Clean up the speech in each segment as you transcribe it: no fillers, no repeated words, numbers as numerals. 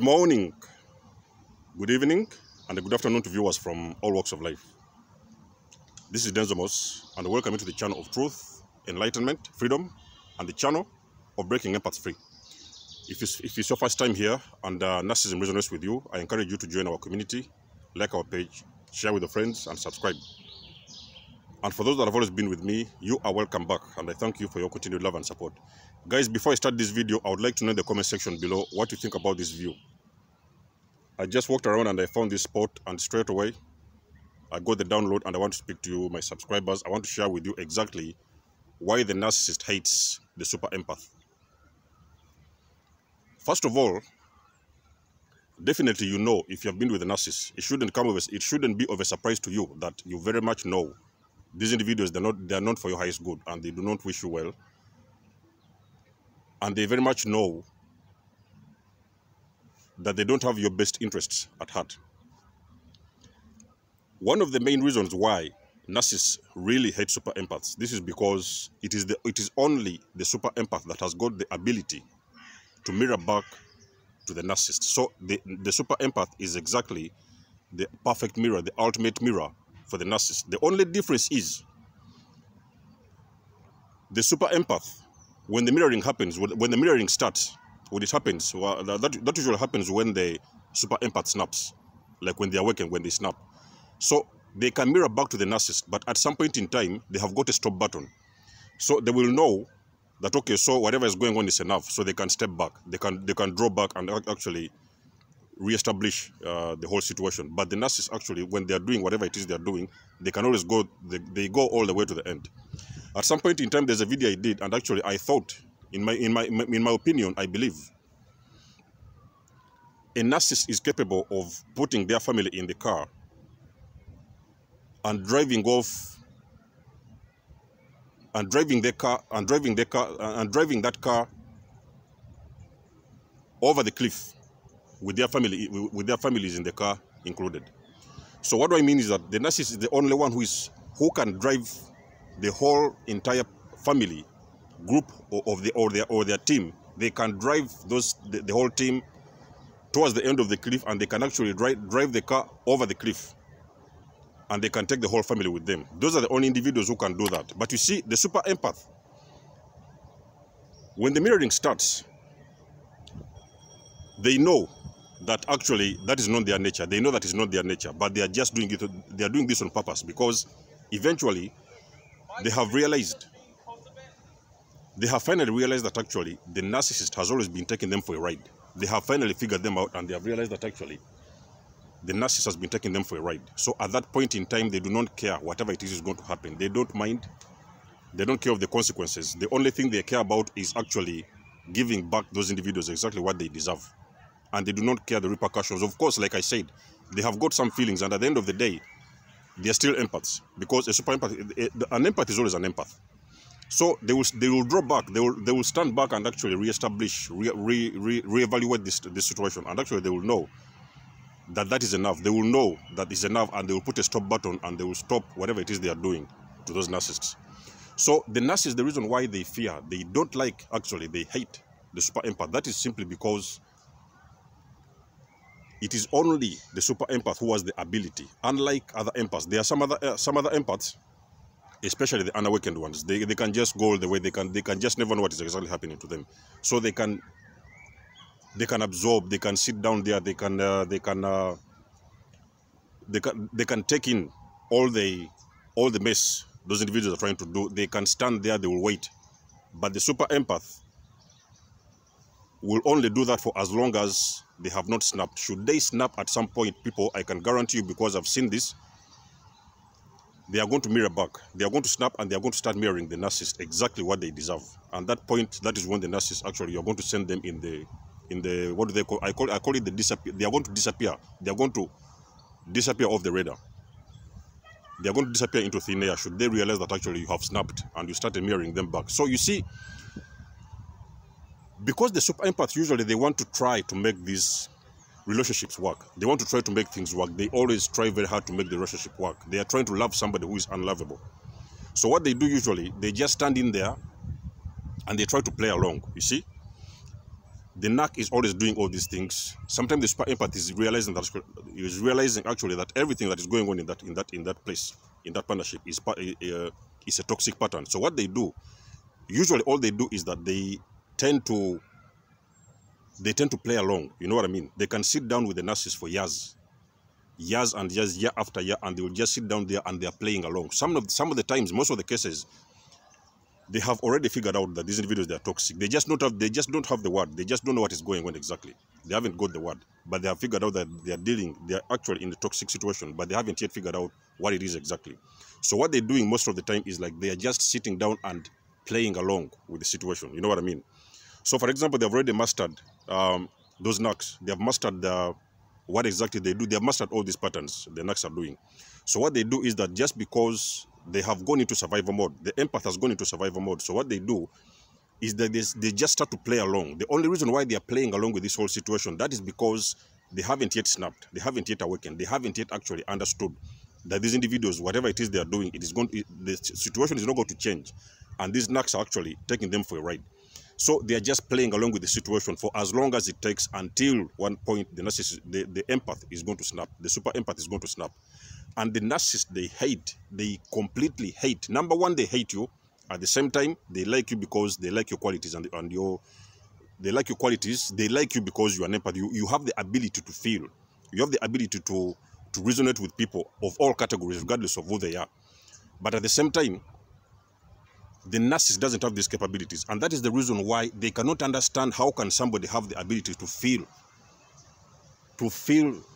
Good morning, good evening, and good afternoon to viewers from all walks of life. This is Denzo Mos, and welcome you to the channel of Truth, Enlightenment, Freedom, and the channel of Breaking Empaths Free. If it's your first time here and narcissism resonates with you, I encourage you to join our community, like our page, share with your friends, and subscribe. And for those that have always been with me, you are welcome back, and I thank you for your continued love and support. Guys, before I start this video, I would like to know in the comment section below what you think about this view. I just walked around and I found this spot, and straight away, I got the download, and I want to speak to you, my subscribers. I want to share with you exactly why the narcissist hates the super empath. First of all, definitely you know, if you have been with a narcissist, it shouldn't be of a surprise to you that you very much know these individuals, they are not for your highest good, and they do not wish you well. And they very much know that they don't have your best interests at heart. One of the main reasons why narcissists really hate super empaths, this is because it is only the super empath that has got the ability to mirror back to the narcissist. So the super empath is exactly the perfect mirror, the ultimate mirror for the narcissist. The only difference is the super empath, when the mirroring happens, when the mirroring starts, when it happens, well, that usually happens when the super empath snaps, like when they awaken, when they snap. So they can mirror back to the narcissist, but at some point in time, they have got a stop button. So they will know that, okay, so whatever is going on is enough, so they can step back. They can draw back and actually reestablish the whole situation. But the narcissists actually, when they are doing whatever it is they are doing, they can always go, they go all the way to the end. At some point in time, there's a video I did, and actually I thought, in my opinion, I believe, a narcissist is capable of putting their family in the car and driving off, and driving their car, and driving their car, and driving that car over the cliff, with their families in the car included. So what do I mean is that the narcissist is the only one who can drive the whole entire family group or their team. They can drive the whole team towards the end of the cliff, and they can actually drive the car over the cliff, and they can take the whole family with them. Those are the only individuals who can do that. But you see, the super empath, when the mirroring starts, they know that actually that is not their nature. They know that is not their nature, but they are just doing it. They are doing this on purpose, because eventually they have realized, they have finally realized that actually the narcissist has always been taking them for a ride. They have finally figured them out, and they have realized that actually the narcissist has been taking them for a ride. So at that point in time, they do not care whatever it is going to happen. They don't mind. They don't care of the consequences. The only thing they care about is actually giving back those individuals exactly what they deserve. And they do not care the repercussions. Of course, like I said, they have got some feelings, and at the end of the day, they are still empaths, because a super empath, an empath is always an empath. So they will draw back, they will stand back and actually reestablish, reevaluate this situation, and actually they will know that that is enough. They will know that is enough, and they will put a stop button, and they will stop whatever it is they are doing to those narcissists. So the narcissist, the reason why they fear, they don't like, actually they hate the super empath, that is simply because it is only the super empath who has the ability, unlike other empaths. There are some other empaths, especially the unawakened ones. They can just go all the way. They can just never know what is exactly happening to them. So they can absorb. They can sit down there. They can take in all the mess those individuals are trying to do. They can stand there. They will wait. But the super empath will only do that for as long as they have not snapped. Should they snap at some point, people, I can guarantee you, because I've seen this, they are going to mirror back. They are going to snap, and they are going to start mirroring the narcissist exactly what they deserve. And that point, that is when the narcissist actually, you are going to send them in the what do they call? I call it the disappear. They are going to disappear. They are going to disappear off the radar. They are going to disappear into thin air. Should they realize that actually you have snapped and you started mirroring them back. So you see, because the super empaths, usually they want to try to make these relationships work. They want to try to make things work. They always try very hard to make the relationship work. They are trying to love somebody who is unlovable. So what they do usually, they just stand in there and they try to play along, you see. the NAC is always doing all these things. Sometimes the super empath is realizing actually that everything that is going on in that place, in that partnership, is a toxic pattern. So what they do, usually all they do is that they tend to play along. You know what I mean? They can sit down with the narcissist for years and years, year after year, and they will just sit down there and they are playing along. Some of the times, most of the cases, they have already figured out that these individuals, they are toxic. They just don't have the word. They just don't know what is going on exactly. They haven't got the word, but they have figured out that they are actually in a toxic situation, but they haven't yet figured out what it is exactly. So what they're doing most of the time is like they are just sitting down and playing along with the situation. You know what I mean? So for example, they've already mastered those NACs. They have mastered what exactly they do. They have mastered all these patterns the NACs are doing. So what they do is that just because they have gone into survival mode, the empath has gone into survival mode. So what they do is that they just start to play along. The only reason why they are playing along with this whole situation, that is because they haven't yet snapped. They haven't yet awakened. They haven't yet actually understood that these individuals, whatever it is they are doing, the situation is not going to change. And these NACs are actually taking them for a ride. So they are just playing along with the situation for as long as it takes, until one point the empath is going to snap. The super empath is going to snap. And the narcissist, they hate. They completely hate. Number one, they hate you. At the same time, they like you because they like your qualities. They like your qualities. They like you because you are an empath. You have the ability to feel. You have the ability to resonate with people of all categories, regardless of who they are. But at the same time, the narcissist doesn't have these capabilities. And that is the reason why they cannot understand how can somebody have the ability to feel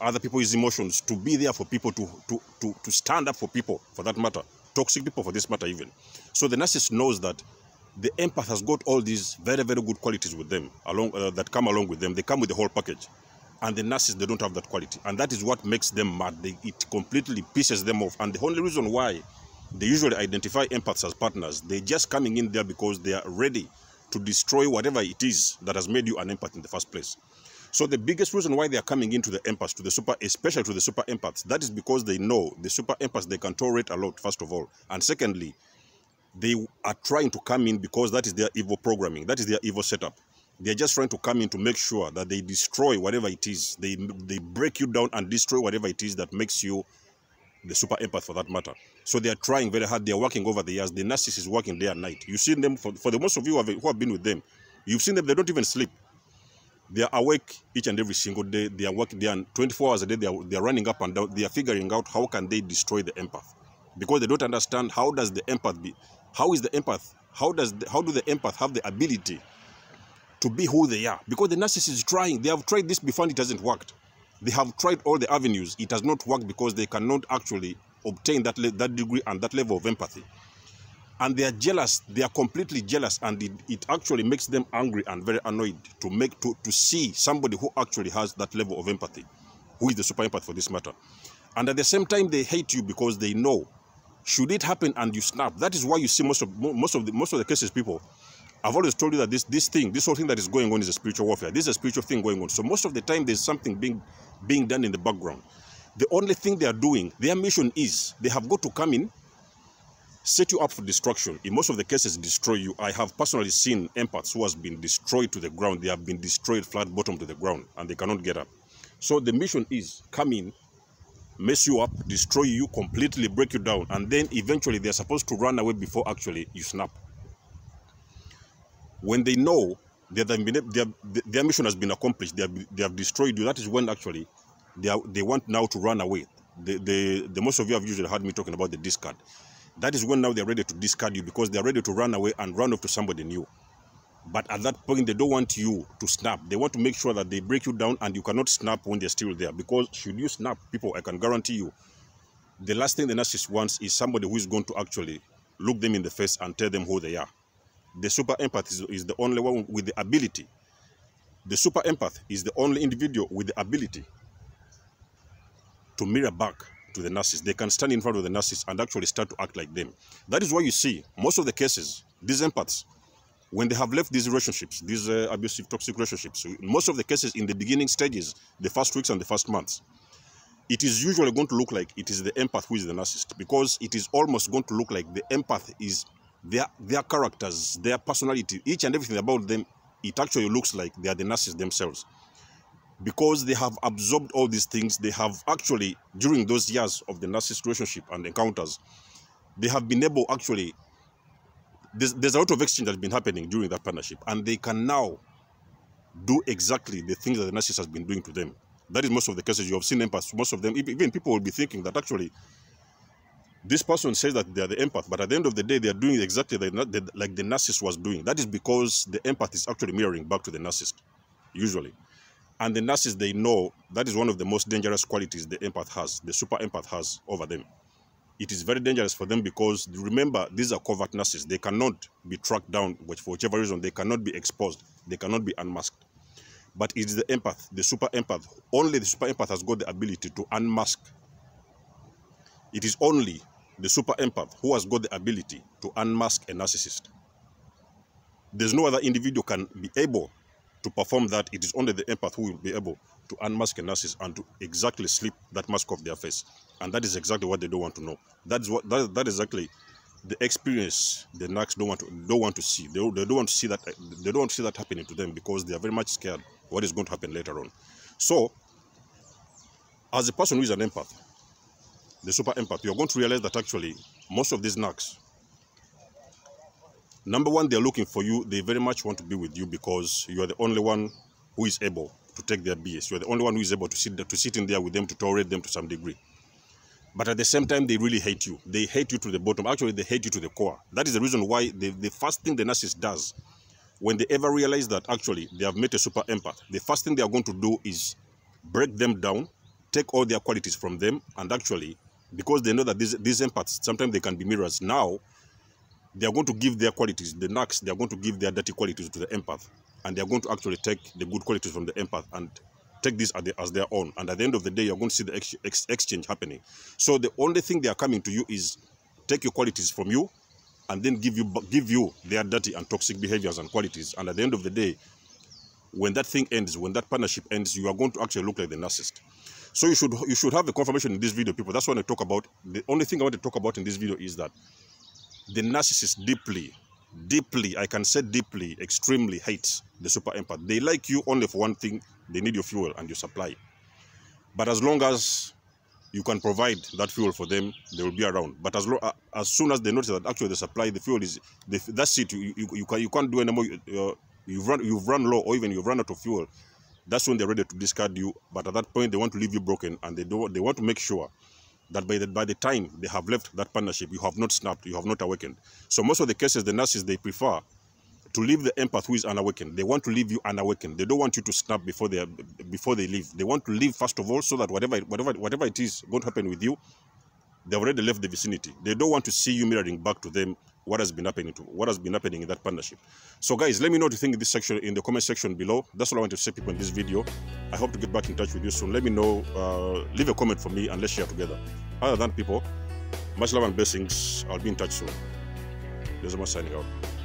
other people's emotions, to be there for people, to stand up for people, for that matter, toxic people for this matter even. So the narcissist knows that the empath has got all these very, very good qualities with them, that come along with them. They come with the whole package. And the narcissist, they don't have that quality. And that is what makes them mad. It completely pisses them off. And the only reason why they usually identify empaths as partners, they're just coming in there because they are ready to destroy whatever it is that has made you an empath in the first place. So the biggest reason why they are coming into the empaths, especially to the super empaths, that is because they know the super empaths, they can tolerate a lot, first of all. And secondly, they are trying to come in because that is their evil programming. That is their evil setup. They're just trying to come in to make sure that they destroy whatever it is. They break you down and destroy whatever it is that makes you the super empath for that matter. So they are trying very hard. They are working over the years. The narcissist is working day and night. You've seen them, for the most of you who have been with them, you've seen them, they don't even sleep. They are awake each and every single day. They are working, they are 24 hours a day. They are running up and down. They are figuring out how can they destroy the empath, because they don't understand how does the empath have the ability to be who they are. Because the narcissist is trying. They have tried this before and it hasn't worked. They have tried all the avenues. It has not worked because they cannot actually obtain that degree and that level of empathy. And they are jealous. They are completely jealous. And it actually makes them angry and very annoyed to see somebody who actually has that level of empathy, who is the super empath for this matter. And at the same time, they hate you because they know, should it happen and you snap. That is why you see most of the cases, people, I've always told you that this whole thing that is going on is a spiritual warfare. This is a spiritual thing going on. So most of the time, there's something being done in the background. The only thing they are doing, their mission is, they have got to come in, set you up for destruction. In most of the cases, destroy you. I have personally seen empaths who has been destroyed to the ground. They have been destroyed flat bottom to the ground and they cannot get up. So the mission is, come in, mess you up, destroy you, completely break you down. And then eventually they're supposed to run away before actually you snap. When they know that their mission has been accomplished, they have destroyed you, that is when actually they want now to run away. The most of you have usually heard me talking about the discard. That is when now they're ready to discard you because they're ready to run away and run off to somebody new. But at that point, they don't want you to snap. They want to make sure that they break you down and you cannot snap when they're still there. Because should you snap, people, I can guarantee you, the last thing the narcissist wants is somebody who is going to actually look them in the face and tell them who they are. The super empath is the only one with the ability. The super empath is the only individual with the ability to mirror back to the narcissist. They can stand in front of the narcissist and actually start to act like them. That is why you see most of the cases, these empaths, when they have left these relationships, these abusive, toxic relationships, most of the cases in the beginning stages, the first weeks and the first months, it is usually going to look like it is the empath who is the narcissist, because it is almost going to look like the empath is their characters, their personality, each and everything about them it actually looks like they are the nurses themselves, because they have absorbed all these things. They have actually, during those years of the nurses relationship and encounters, they have been able actually, there's a lot of exchange that's been happening during that partnership, and they can now do exactly the things that the narcissist has been doing to them. That is most of the cases you have seen empaths. Most of them, even people will be thinking that actually this person says that they are the empath, but at the end of the day, they are doing exactly like the narcissist was doing. That is because the empath is actually mirroring back to the narcissist, usually. And the narcissist, they know that is one of the most dangerous qualities the empath has, the super empath has over them. It is very dangerous for them because, remember, these are covert narcissists. They cannot be tracked down, for whichever reason. They cannot be exposed. They cannot be unmasked. But it is the empath, the super empath. Only the super empath has got the ability to unmask. It is only the super empath who has got the ability to unmask a narcissist. There's no other individual can be able to perform that. It is only the empath who will be able to unmask a narcissist and to exactly slip that mask off their face. And that is exactly what they don't want to know. That is exactly the experience the narcs don't want to see. They don't want to see that. They don't see that happening to them because they are very much scared what is going to happen later on. So, as a person who is an empath, the super empath, you are going to realize that actually most of these narcs, number one, they are looking for you. They very much want to be with you because you are the only one who is able to take their BS. You are the only one who is able to sit in there with them, to tolerate them to some degree. But at the same time, they really hate you. They hate you to the bottom. Actually, they hate you to the core. That is the reason why the first thing the narcissist does, when they ever realize that actually they have met a super empath, the first thing they are going to do is break them down, take all their qualities from them, and actually, because they know that these empaths, sometimes they can be mirrors, now they are going to give their qualities, the narcs, they are going to give their dirty qualities to the empath, and they are going to actually take the good qualities from the empath and take this as their own. And at the end of the day, you're going to see the exchange happening. So the only thing they are coming to you is take your qualities from you and then give you their dirty and toxic behaviors and qualities. And at the end of the day, when that thing ends, when that partnership ends, you are going to actually look like the narcissist. So you should have a confirmation in this video, people. That's what I talk about. The only thing I want to talk about in this video is that the narcissist deeply, I can say deeply, extremely hates the super empath. They like you only for one thing. They need your fuel and your supply. But as long as you can provide that fuel for them, they will be around. But as soon as they notice that actually the supply, the fuel is, that's it. You can't do anymore. You've run low, or even you've run out of fuel. That's when they're ready to discard you. But at that point, they want to leave you broken, and they want to make sure that by the time they have left that partnership, you have not snapped, you have not awakened. So most of the cases, the narcissists, they prefer to leave the empath who is unawakened. They want to leave you unawakened. They don't want you to snap before they leave. They want to leave first of all, so that whatever it is going to happen with you, they already left the vicinity. They don't want to see you mirroring back to them what has been happening in that partnership. So guys, let me know what you think in this section, in the comment section below. That's all I want to say, people, in this video. I hope to get back in touch with you soon. Let me know, leave a comment for me, and let's share together. Other than, people, much love and blessings. I'll be in touch soon. Denzo Mos signing out.